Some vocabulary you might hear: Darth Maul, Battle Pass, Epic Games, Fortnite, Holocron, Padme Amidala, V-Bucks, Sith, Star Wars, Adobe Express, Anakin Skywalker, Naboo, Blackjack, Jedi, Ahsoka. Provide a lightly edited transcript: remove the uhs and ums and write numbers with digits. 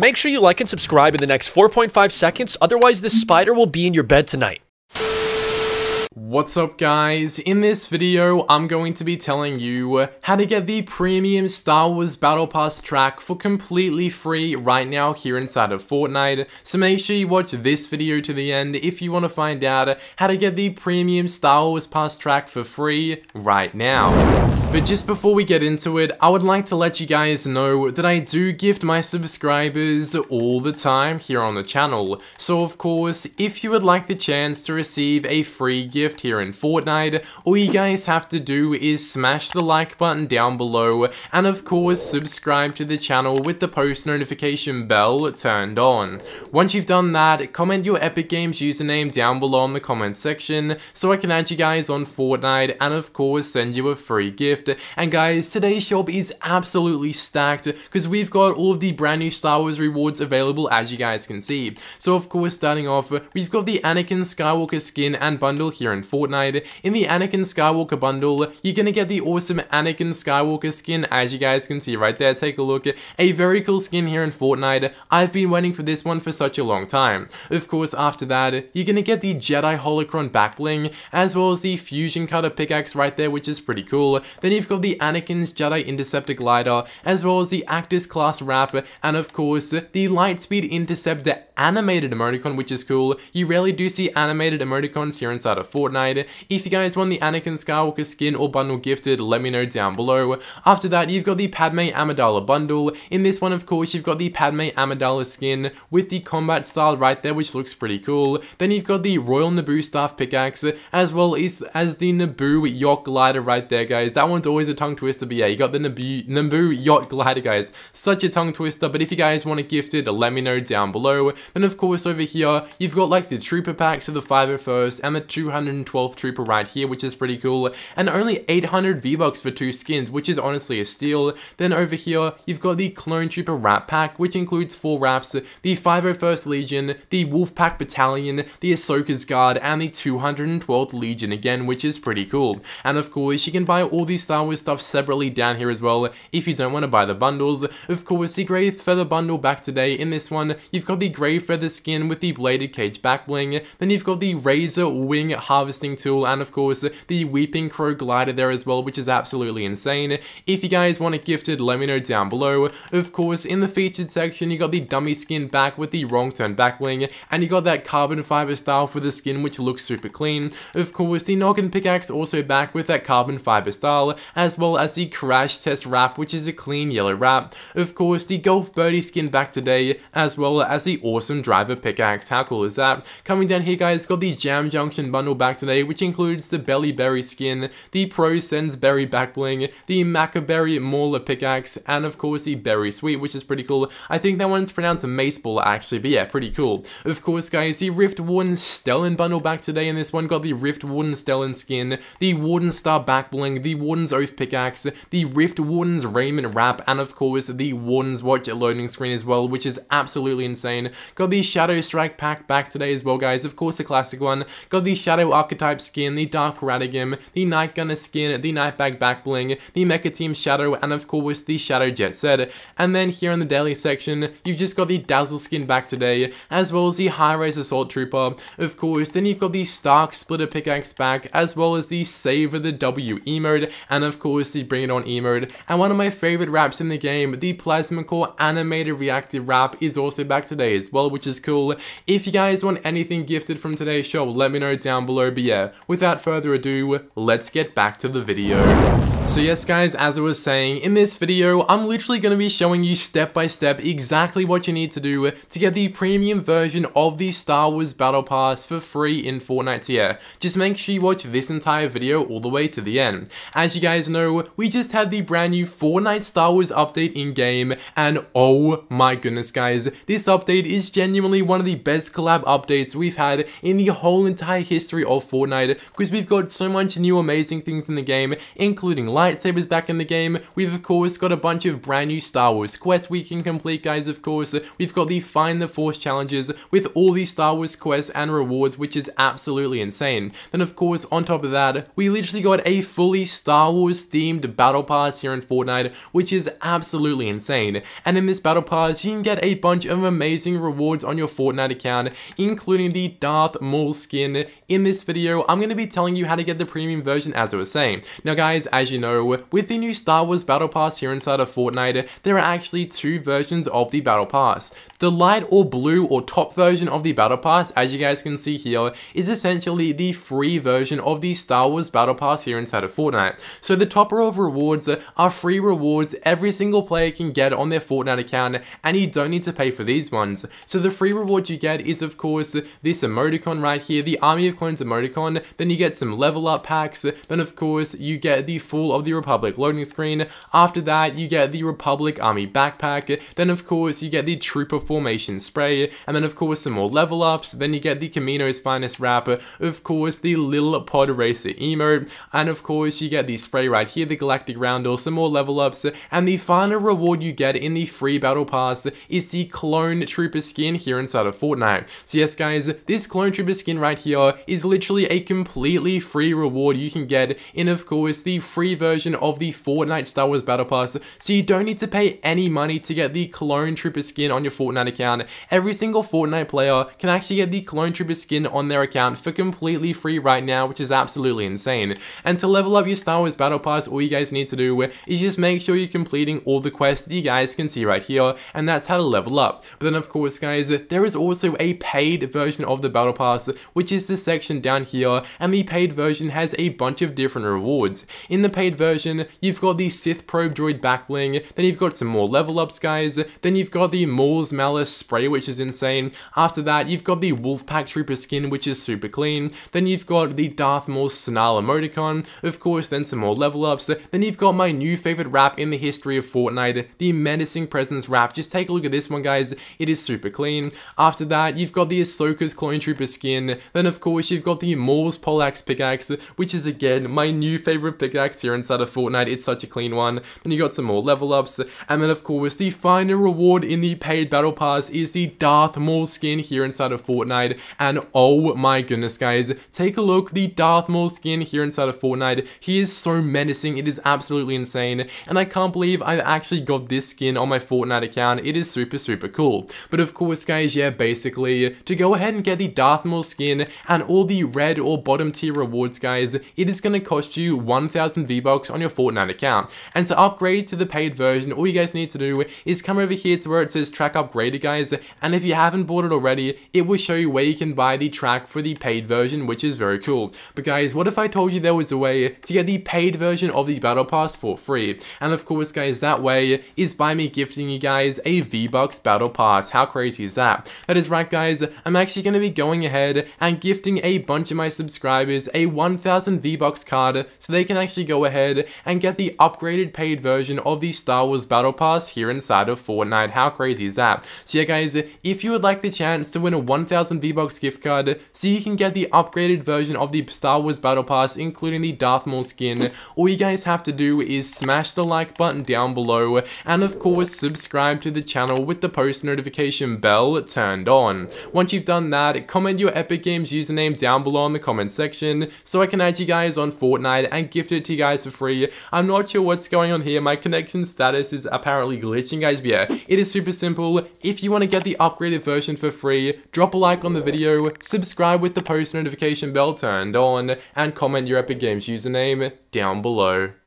Make sure you like and subscribe in the next 4.5 seconds, otherwise this spider will be in your bed tonight. What's up guys, in this video I'm going to be telling you how to get the premium Star Wars Battle Pass track for completely free right now here inside of Fortnite, so make sure you watch this video to the end if you want to find out how to get the premium Star Wars Pass track for free right now. But just before we get into it, I would like to let you guys know that I do gift my subscribers all the time here on the channel. So of course, if you would like the chance to receive a free gift here in Fortnite, all you guys have to do is smash the like button down below and of course subscribe to the channel with the post notification bell turned on. Once you've done that, comment your Epic Games username down below in the comment section so I can add you guys on Fortnite and of course send you a free gift. And guys, today's shop is absolutely stacked because we've got all of the brand new Star Wars rewards available, as you guys can see. So of course, starting off, we've got the Anakin Skywalker skin and bundle here in Fortnite. In the Anakin Skywalker bundle, you're going to get the awesome Anakin Skywalker skin, as you guys can see right there. Take a look. A very cool skin here in Fortnite. I've been waiting for this one for such a long time. Of course, after that, you're going to get the Jedi Holocron backbling, as well as the Fusion Cutter pickaxe right there, which is pretty cool. Then you've got the Anakin's Jedi Interceptor Glider, as well as the Actus Class Wrap, and of course, the Lightspeed Interceptor animated emoticon, which is cool. You rarely do see animated emoticons here inside of Fortnite. If you guys want the Anakin Skywalker skin or bundle gifted, let me know down below. After that, you've got the Padme Amidala bundle. In this one, of course, you've got the Padme Amidala skin with the combat style right there, which looks pretty cool. Then you've got the Royal Naboo Staff pickaxe, as well as the Naboo Yacht Glider right there, guys. That one's always a tongue twister, but yeah, you got the Naboo Yacht Glider, guys. Such a tongue twister, but if you guys want it gifted, let me know down below. Then of course over here, you've got like the Trooper packs, so the 501st and the 212th Trooper right here, which is pretty cool. And only 800 V-Bucks for 2 skins, which is honestly a steal. Then over here, you've got the Clone Trooper Wrap Pack, which includes 4 wraps, the 501st Legion, the Wolfpack Battalion, the Ahsoka's Guard, and the 212th Legion again, which is pretty cool. And of course, you can buy all the Star Wars stuff separately down here as well if you don't want to buy the bundles. Of course, the Grey Feather bundle back today. In this one, you've got the Grey Feather skin with the Bladed Cage back bling. Then you've got the Razor Wing Harvesting Tool and of course the Weeping Crow Glider there as well, which is absolutely insane. If you guys want it gifted, let me know down below. Of course, in the featured section, you got the Dummy skin back with the Wrong Turn back bling, and you got that Carbon Fiber style for the skin, which looks super clean. Of course, the Noggin pickaxe also back with that Carbon Fiber style, as well as the Crash Test wrap, which is a clean yellow wrap. Of course, the Golf Birdie skin back today, as well as the awesome Driver pickaxe. How cool is that? Coming down here, guys, got the Jam Junction bundle back today, which includes the Belly Berry skin, the Pro Sense Berry back bling, the Maca Berry Mauler pickaxe, and of course the Berry Sweet, which is pretty cool. I think that one's pronounced Mace Ball actually, but yeah, pretty cool. Of course, guys, the Rift Warden Stellan bundle back today, and this one got the Rift Warden Stellan skin, the Warden Star back bling, the Warden's Oath pickaxe, the Rift Warden's Raiment wrap, and of course the Warden's Watch loading screen as well, which is absolutely insane. Got the Shadow Strike pack back today as well, guys. Of course, the classic one. Got the Shadow Archetype skin, the Dark Paradigm, the Night Gunner skin, the Nightbag back bling, the Mecha Team Shadow, and of course the Shadow Jet Set. And then here in the daily section, you've just got the Dazzle skin back today, as well as the High Res Assault Trooper. Of course, then you've got the Stark Splitter pickaxe back, as well as the Savor the W emote, and of course the Bring It On emote. And one of my favorite wraps in the game, the Plasma Core Animated Reactive wrap, is also back today as well, which is cool. If you guys want anything gifted from today's show, let me know down below. But yeah, without further ado, let's get back to the video. So yes guys, as I was saying, in this video, I'm literally going to be showing you step by step exactly what you need to do to get the premium version of the Star Wars Battle Pass for free in Fortnite tier. Just make sure you watch this entire video all the way to the end. As you guys know, we just had the brand new Fortnite Star Wars update in game, and oh my goodness guys, this update is genuinely one of the best collab updates we've had in the whole entire history of Fortnite, because we've got so much new amazing things in the game, including lightsabers back in the game. We've of course got a bunch of brand new Star Wars quests we can complete, guys. Of course, we've got the Find the Force challenges with all these Star Wars quests and rewards, which is absolutely insane. Then of course, on top of that, we literally got a fully Star Wars themed battle pass here in Fortnite, which is absolutely insane. And in this battle pass, you can get a bunch of amazing rewards on your Fortnite account, including the Darth Maul skin. In this video, I'm going to be telling you how to get the premium version, as I was saying. Now guys, as you know, with the new Star Wars battle pass here inside of Fortnite, there are actually two versions of the battle pass. The light or blue or top version of the battle pass, as you guys can see here, is essentially the free version of the Star Wars battle pass here inside of Fortnite. So the top row of rewards are free rewards every single player can get on their Fortnite account, and you don't need to pay for these ones. So the free rewards you get is of course this emoticon right here, the Army of Clones emoticon. Then you get some level up packs. Then of course you get the full of the Republic loading screen. After that you get the Republic Army backpack. Then of course you get the Trooper formation spray. And then of course some more level ups. Then you get the Camino's finest wrap. Of course the Lil Pod Racer emote. And of course you get the spray right here, the Galactic Roundel, some more level ups. And the final reward you get in the free battle pass is the Clone Trooper skin here inside of Fortnite. So yes guys, this Clone Trooper skin right here is literally a completely free reward you can get in of course the free version of the Fortnite Star Wars battle pass. So you don't need to pay any money to get the Clone Trooper skin on your Fortnite account. Every single Fortnite player can actually get the Clone Trooper skin on their account for completely free right now, which is absolutely insane. And to level up your Star Wars battle pass, all you guys need to do is just make sure you're completing all the quests that you guys can see right here, and that's how to level up. But then of course guys, there is also a paid version of the battle pass, which is the section down here, and the paid version has a bunch of different rewards. In the paid version, you've got the Sith probe droid backbling, then you've got some more level ups guys, then you've got the Maul's Malice spray, which is insane. After that, you've got the Wolfpack Trooper skin, which is super clean. Then you've got the Darth Maul Snarl emoticon, of course, then some more level ups. Then you've got my new favorite rap in the history of Fortnite, the Menacing Presence rap. Just take a look at this one guys, it is super clean. After that, you've got the Ahsoka's Clone Trooper skin. Then of course, you've got the Maul's Poleaxe pickaxe, which is again my new favorite pickaxe here inside of Fortnite. It's such a clean one. Then you got some more level ups, and then of course, the final reward in the paid battle pass is the Darth Maul skin here inside of Fortnite. And oh my goodness guys, take a look, the Darth Maul skin here inside of Fortnite. He is so menacing, it is absolutely insane, and I can't believe I've actually got this skin on my Fortnite account. It is super, super cool. But of course guys, yeah, basically, to go ahead and get the Darth Maul skin and all the red or bottom tier rewards guys, it is going to cost you 1000 V-Bucks on your Fortnite account. And to upgrade to the paid version, all you guys need to do is come over here to where it says track upgraded guys, and if you haven't bought it already, it will show you where you can buy the track for the paid version, which is very cool. But guys, what if I told you there was a way to get the paid version of the battle pass for free? And of course guys, that way is by me gifting you guys a V-Bucks battle pass. How crazy is that? That is right guys, I'm actually going to be going ahead and gifting a bunch of my subscribers a 1000 V-Bucks card, so they can actually go ahead and get the upgraded paid version of the Star Wars battle pass here inside of Fortnite. How crazy is that? So yeah guys, if you would like the chance to win a 1000 V-Bucks gift card so you can get the upgraded version of the Star Wars battle pass including the Darth Maul skin, all you guys have to do is smash the like button down below, and of course subscribe to the channel with the post notification bell turned on. Once you've done that, comment your Epic Games username down below in the comment section so I can add you guys on Fortnite and gift it to you guys for free. I'm not sure what's going on here, my connection status is apparently glitching guys, but yeah, it is super simple. If you want to get the upgraded version for free, drop a like on the video, subscribe with the post notification bell turned on, and comment your Epic Games username down below.